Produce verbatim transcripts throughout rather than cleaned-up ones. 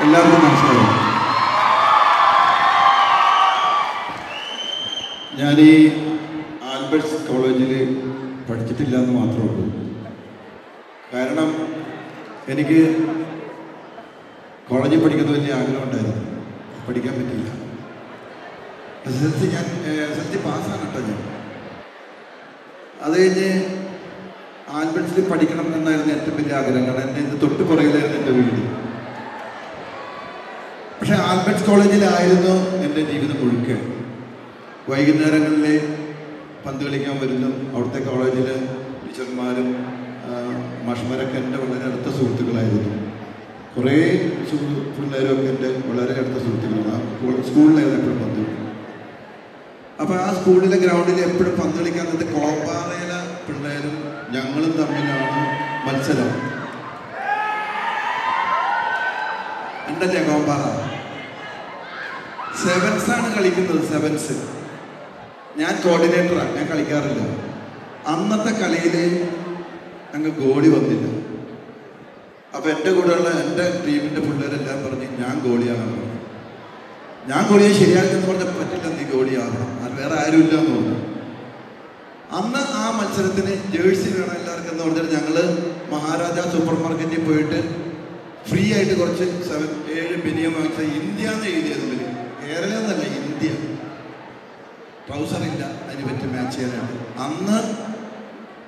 el largo Marcelo. ഞാൻ ഈ Albert's കോളേജിൽ പഠിച്ചിട്ടില്ല എന്ന് മാത്രമേ ഉള്ളൂ. കാരണം എനിക്ക് കോളേജിൽ പഠിക്കുന്നത് വലിയ ആഗ്രഹം ഉണ്ടായിരുന്നു, പഠിക്കാൻ പറ്റിയില്ല. എസ് എസ് എൽ സി ഞാൻ എസ് എൽ സി പാസ്സാണ് കേട്ടോ ഞാൻ. അത് കഴിഞ്ഞ് ആൽബർട്ട്സിൽ പഠിക്കണം എന്നായിരുന്നു ഏറ്റവും വലിയ ആഗ്രഹം. കാരണം എൻ്റെ ഇന്ന് തൊട്ട് പുറകിലായിരുന്നു എൻ്റെ വീട്. പക്ഷെ ആൽബർട്ട്സ് കോളേജിലായിരുന്നു എൻ്റെ ജീവിതം മുഴുക്കെ. വൈകുന്നേരങ്ങളിൽ പന്ത് കളിക്കാൻ വരുന്നു. അവിടുത്തെ കോളേജിൽ ടീച്ചർമാരും മാഷന്മാരൊക്കെ എൻ്റെ വളരെ അടുത്ത സുഹൃത്തുക്കളായിരുന്നു. കുറേ പിള്ളേരൊക്കെ എൻ്റെ വളരെ അടുത്ത സുഹൃത്തുക്കളാണ്. സ്കൂളിലായിരുന്നു പന്ത് കളി. അപ്പോൾ ആ സ്കൂളിലെ ഗ്രൗണ്ടിൽ എപ്പോഴും പന്ത് കളിക്കാൻ നേരത്തെ കോപ്പാറയിലെ പിള്ളേരും ഞങ്ങളും തമ്മിലാണ് മത്സരം. ഉണ്ടല്ലേ കോപ്പാറ? സെവൻസാണ് കളിക്കുന്നത്, സെവൻസ്. ഞാൻ കോർഡിനേറ്ററാണ്, ഞാൻ കളിക്കാറില്ല. അന്നത്തെ കളിയിൽ ഞങ്ങൾ ഗോളി വന്നില്ല. അപ്പം എൻ്റെ കൂടെയുള്ള എൻ്റെ ടീമിൻ്റെ പിള്ളേരെല്ലാം പറഞ്ഞ് ഞാൻ ഗോളിയാകണം. ഞാൻ ഗോളിയെ ശരിയാക്കിയെന്ന് പറഞ്ഞാൽ പറ്റില്ല, നീ ഗോളിയാകണം, അത് വേറെ ആരുമില്ല എന്ന് പറഞ്ഞു. അന്ന് ആ മത്സരത്തിന് ജേഴ്സി വേണം എല്ലാവർക്കും എന്ന് പറഞ്ഞാൽ ഞങ്ങൾ മഹാരാജ സൂപ്പർ മാർക്കറ്റിൽ പോയിട്ട് ഫ്രീ ആയിട്ട് കുറച്ച് സെവൻ ഏഴ് ബനിയൻ വാങ്ങിച്ച, ഇന്ത്യ എന്ന് എഴുതിയത്, ബനിയൻ കേരളം എന്നല്ല, ഇന്ത്യ. ട്രൗസറില്ല, അതിന് പറ്റി മാച്ച് ചെയ്യാനാണ്. അന്ന്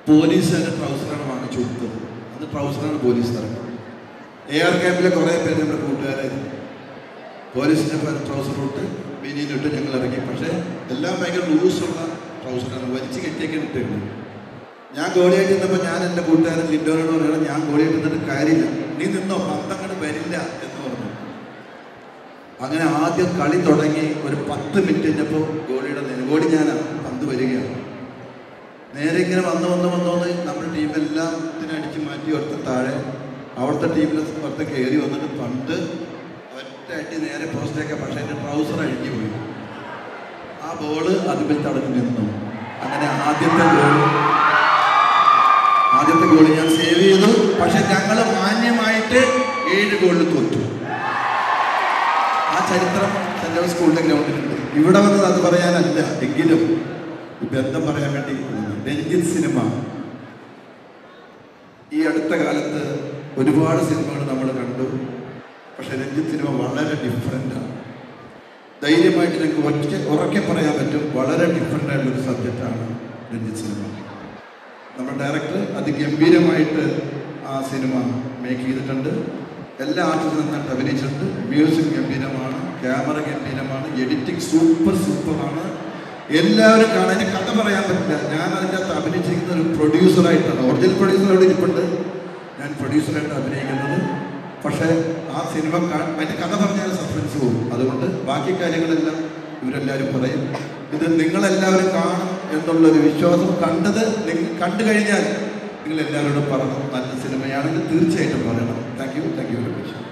പോലീസുകാരുടെ ട്രൗസറാണ് വാങ്ങിച്ചു കൊടുത്തത്. അന്ന് ട്രൗസറാണ് പോലീസ് തറക്കം. എ ആർ ക്യാമ്പിലെ കുറേ പേര് നമ്മുടെ കൂട്ടുകാരായിരുന്നു. പോലീസിൻ്റെ ട്രൗസറിട്ട് ബനിയനിട്ട് ഞങ്ങൾ ഇറങ്ങി. പക്ഷേ എല്ലാം ഭയങ്കര ലൂസുള്ള ട്രൗസറാണ്, വലിച്ച് കെട്ടിയൊക്കെ ഇട്ടിരുന്നു. ഞാൻ ഗോളിയായിട്ട് നിന്നപ്പോൾ ഞാൻ എൻ്റെ കൂട്ടുകാരൻ ലിൻഡോനോട് പറയണം, ഞാൻ ഗോളിയായിട്ട് നിന്നിട്ട് കാര്യമില്ല, നീ നിന്നോ, പന്തങ്ങോട്ട് വരില്ല എന്ന് പറഞ്ഞു. അങ്ങനെ ആദ്യം കളി തുടങ്ങി ഒരു പത്ത് മിനിറ്റ് കഴിഞ്ഞപ്പോൾ ഗോളിയുടെ ഗോളി ഞാനാണ്, പന്ത് വരികയാണ്. നേരെ ഇങ്ങനെ വന്ന് വന്ന് വന്നോന്ന് നമ്മുടെ ടീമെല്ലാം ഇതിനടിച്ച് മാറ്റി ഒറ്റ താഴെ അവിടുത്തെ ടീമിലെ പുറത്ത് കയറി വന്നിട്ട് പന്ത് ഒറ്റ അടി നേരെ പോസ്റ്റേക്കാം. പക്ഷേ എൻ്റെ ട്രൗസർ അഴിഞ്ഞു പോയി, ആ ബോള് അതിൽ തടഞ്ഞു നിന്നു. അങ്ങനെ ആദ്യത്തെ ഗോൾ ആദ്യത്തെ ഗോള് ഞാൻ സേവ് ചെയ്തു. പക്ഷെ ഞങ്ങൾ മാന്യമായിട്ട് ഏഴ് ഗോളിൽ തോറ്റു. ആ ചരിത്രം സെൻ്റ് ജോൺസ് സ്കൂളിൻ്റെ ഗ്രൗണ്ടിലുണ്ട്. ഇവിടെ വന്നത് അത് പറയാനല്ല, എങ്കിലും ബന്ധം പറയാൻ വേണ്ടി. രഞ്ജിത്ത് സിനിമ ഈ അടുത്ത കാലത്ത് ഒരുപാട് സിനിമകൾ നമ്മൾ കണ്ടു. പക്ഷെ രഞ്ജിത്ത് സിനിമ വളരെ ഡിഫറെൻ്റാണ്. ധൈര്യമായിട്ട് ഞങ്ങൾക്ക് ഒറ്റ ഉറക്കെ പറയാൻ പറ്റും, വളരെ ഡിഫറെൻ്റ് ആയിട്ടുള്ളൊരു സബ്ജക്റ്റാണ് രഞ്ജിത്ത് സിനിമ. നമ്മുടെ ഡയറക്ടർ അതിഗംഭീരമായിട്ട് ആ സിനിമ മേക്ക് ചെയ്തിട്ടുണ്ട്. എല്ലാ ആർട്ടിസ്റ്റും നന്നായിട്ട് അഭിനയിച്ചിട്ടുണ്ട്. മ്യൂസിക് ഗംഭീരമാണ്, ക്യാമറ ഗംഭീരമാണ്, എഡിറ്റിംഗ് സൂപ്പർ സൂപ്പറാണ്. എല്ലാവരും കാണാൻ, കഥ പറയാൻ പറ്റില്ല. ഞാൻ അതിൻ്റെ അകത്ത് അഭിനയിച്ചിരിക്കുന്ന ഒരു പ്രൊഡ്യൂസറായിട്ടാണ്, ഒറിജിനൽ പ്രൊഡ്യൂസറോട് ഇരിപ്പുണ്ട്, ഞാൻ പ്രൊഡ്യൂസറായിട്ട് അഭിനയിക്കുന്നത്. പക്ഷേ ആ സിനിമ അതിൻ്റെ കഥ പറഞ്ഞാൽ സസ്പെൻസ് പോകും. അതുകൊണ്ട് ബാക്കി കാര്യങ്ങളെല്ലാം ഇവരെല്ലാവരും പറയും. ഇത് നിങ്ങളെല്ലാവരും കാണും എന്നുള്ളൊരു വിശ്വാസം. കണ്ടത് കണ്ടു കഴിഞ്ഞാൽ നിങ്ങളെല്ലാവരോടും പറഞ്ഞു, നല്ല സിനിമയാണെങ്കിൽ തീർച്ചയായിട്ടും പറയണം. Thank you, thank you very much.